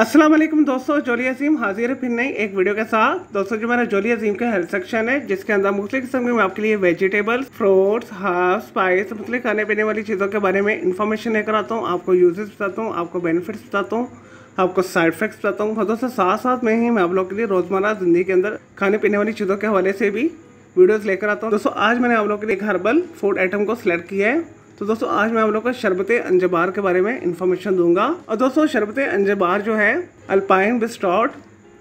अस्सलाम वालेकुम दोस्तों, जोली अज़ीम हाजिर है फिर नई एक वीडियो के साथ। दोस्तों जो मेरा जोली अज़ीम का हेल्थ सेक्शन है जिसके अंदर मुख्तलिफ किस्म में आपके लिए वेजिटेबल्स, फ्रूट्स, हर्ब्स, स्पाइस, मुख्तलिफ खाने पीने वाली चीज़ों के बारे में इन्फॉर्मेशन लेकर आता हूँ। आपको यूजेस बताता हूँ, आपको बेनिफिट्स बताता हूँ, आपको साइड इफेक्ट्स बताता हूँ। दोस्तों साथ साथ में ही मैं आप लोग के लिए रोज़मर्रा ज़िंदगी के अंदर खाने पीने वाली चीज़ों के हवाले से भी वीडियोज़ लेकर आता हूँ। दोस्तों आज मैंने आप लोग के लिए एक हर्बल फूड आइटम को सिलेक्ट किया है। तो दोस्तों आज मैं आप लोगों को शरबते अंजबार के बारे में इन्फॉर्मेशन दूंगा। और दोस्तों शरबते अंजबार जो है अल्पाइन बिस्टॉर्ट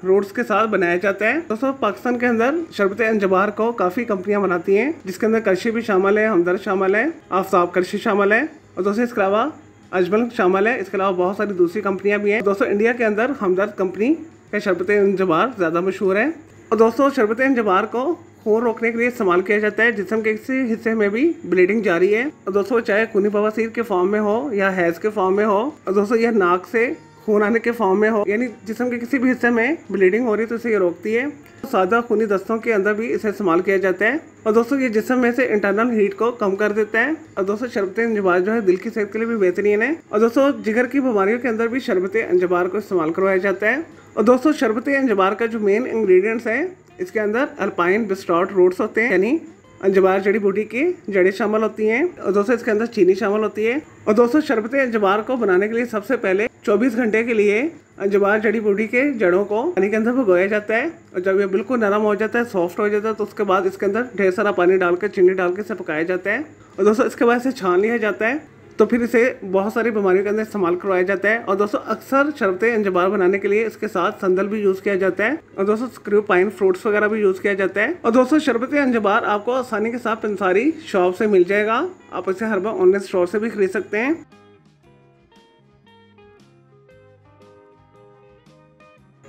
रूट्स के साथ बनाया जाता है। दोस्तों पाकिस्तान के अंदर शरबते अंजबार को काफ़ी कंपनियां बनाती हैं जिसके अंदर कर्शी भी शामिल है, हमदर्द शामिल है, आफ्ताब कर्शी शामिल है और दोस्तों इसके अलावा अजमल शामिल है। इसके अलावा बहुत सारी दूसरी कंपनियाँ भी हैं। दोस्तों इंडिया के अंदर हमदर्द कंपनी का शरबते अंजबार ज़्यादा मशहूर है। और दोस्तों शरबते अंजबार को खून रोकने के लिए इस्तेमाल किया जाता है। जिस्म के किसी हिस्से में भी ब्लीडिंग जारी है और दोस्तों चाहे खूनी बवासीर के फॉर्म में हो या हैज के फॉर्म में हो और दोस्तों यह नाक से खून आने के फॉर्म में हो, यानी जिस्म के किसी भी हिस्से में ब्लीडिंग हो रही है तो इसे ये रोकती है। सादा खूनी दस्तों के अंदर भी इसे इस्तेमाल किया जाता है और दोस्तों ये जिस्म में से इंटरनल हीट को कम कर देता है। और दोस्तों शरबते अंजबार जो है दिल की सेहत के लिए भी बेहतरीन है। और दोस्तों जिगर की बीमारियों के अंदर भी शरबते अंजबार को इस्तेमाल करवाया जाता है। और दोस्तों शरबते अंजबार का जो मेन इंग्रेडिएंट्स है इसके अंदर अल्पाइन बिस्टॉर्ट रूट्स होते हैं, यानी अंजबार जड़ी बूटी की जड़ें शामिल होती हैं। और दोस्तों इसके अंदर चीनी शामिल होती है। और दोस्तों शरबते अंजबार को बनाने के लिए सबसे पहले 24 घंटे के लिए अंजबार जड़ी बूटी के जड़ों को पानी के अंदर भिगोया जाता है। और जब ये बिल्कुल नरम हो जाता है, सॉफ्ट हो जाता है, तो उसके बाद इसके अंदर ढेर सारा पानी डालकर, चीनी डालकर इसे पकाया जाता है। और दोस्तों इसके बाद इसे छान लिया जाता है। तो फिर इसे बहुत सारी बीमारियों के अंदर इस्तेमाल करवाया जाता है। और दोस्तों अक्सर शरबते अंजबार बनाने के लिए इसके साथ संदल भी यूज़ किया जाता है। और दोस्तों स्क्रू पाइन फ्रूट्स वगैरह भी यूज़ किया जाता है। और दोस्तों शरबते अंजबार आपको आसानी के साथ पंसारी शॉप से मिल जाएगा। आप इसे हर बार ऑनलाइन स्टोर से भी खरीद सकते हैं।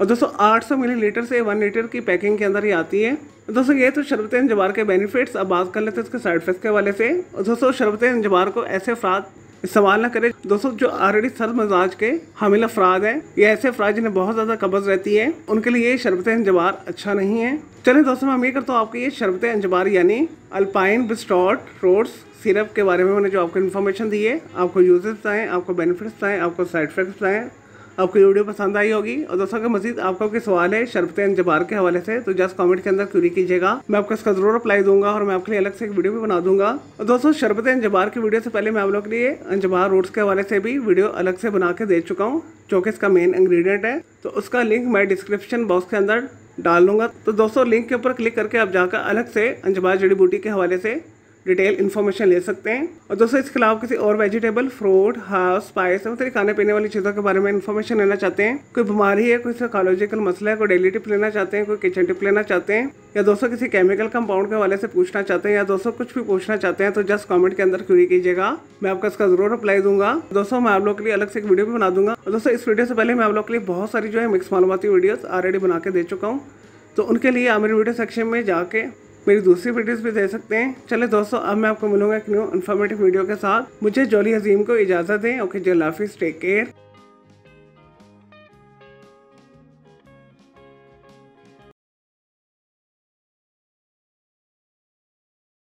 और दोस्तों 800 मिलीलीटर से 1 लीटर की पैकिंग के अंदर ही आती है। दोस्तों ये तो शरबते अंजबार के बेनिफिट्स। अब बात कर लेते हैं इसके साइड इफेक्ट्स के वाले से। और दोस्तों शरबते अंजबार को ऐसे अफराद इस्तेमाल न करें दोस्तों जो ऑलरेडी सर्द मजाज के हामिल अफराद हैं या ऐसे अफराद जिन्हें बहुत ज़्यादा कब्ज़ रहती है, उनके लिए शरबते अंजबार अच्छा नहीं है। चलिए दोस्तों मैं उम्मीद करता हूँ आपको ये शरबते अंजबार यानी अल्पाइन बिस्टॉर्ट रूट्स सिरप के बारे में मैंने जो आपको इन्फॉर्मेशन दी है, आपको यूजेस बताएँ, आपको बेनिफिट्स बताएँ, आपको साइड इफेक्ट्स बताएँ, आपको ये वीडियो पसंद आई होगी। और दोस्तों अगर मजीद आपका कोई सवाल है शरबते अंजबार के हवाले से तो जस्ट कमेंट के अंदर क्यूरी कीजिएगा, मैं आपको इसका जरूर रिप्लाई दूंगा और मैं आपके लिए अलग से एक वीडियो भी बना दूंगा। और दोस्तों शरबते अंजबार की वीडियो से पहले मैं आप लोग के लिए अंजबार रूट्स के हवाले से भी वीडियो अलग से बना के दे चुका हूँ जो कि इसका मेन इंग्रीडियंट है। तो उसका लिंक मैं डिस्क्रिप्शन बॉक्स के अंदर डाल दूंगा। तो दोस्तों लिंक के ऊपर क्लिक करके आप जाकर अलग से अंजबार जड़ी बूटी के हवाले से डिटेल इन्फॉर्मेशन ले सकते हैं। और दोस्तों इसके अलावा किसी और वेजिटेबल, फ्रूट, हर्ब्स, स्पाइस और खाने पीने वाली चीज़ों के बारे में इन्फॉर्मेशन लेना चाहते हैं, कोई बीमारी है, कोई साइकोलॉजिकल मसला है, कोई डेली टिप लेना चाहते हैं, कोई किचन टिप लेना चाहते हैं, या दोस्तों किसी केमिकल कंपाउंड के हवाले से पूछना चाहते हैं, या दोस्तों कुछ भी पूछना चाहते हैं तो जस्ट कॉमेंट के अंदर क्यूरी कीजिएगा, मैं आपको इसका जरूर रिप्लाई दूंगा। दोस्तों मैं आप लोग के लिए अलग से एक वीडियो भी बना दूंगा। और दोस्तों इस वीडियो से पहले मैं आप लोग के लिए बहुत सारी जो है मिक्स मालूमाती वीडियोज़ ऑलरेडी बना के दे चुका हूँ, तो उनके लिए आप मेरे वीडियो सेक्शन में जाके मेरी दूसरी वीडियोस भी दे सकते हैं। चले दोस्तों अब मैं आपको मिलूंगा एक न्यू इन्फॉर्मेटिव वीडियो के साथ। मुझे जोली अज़ीम को इजाज़त दें। ओके, जल्लाफिज़, टेक केयर।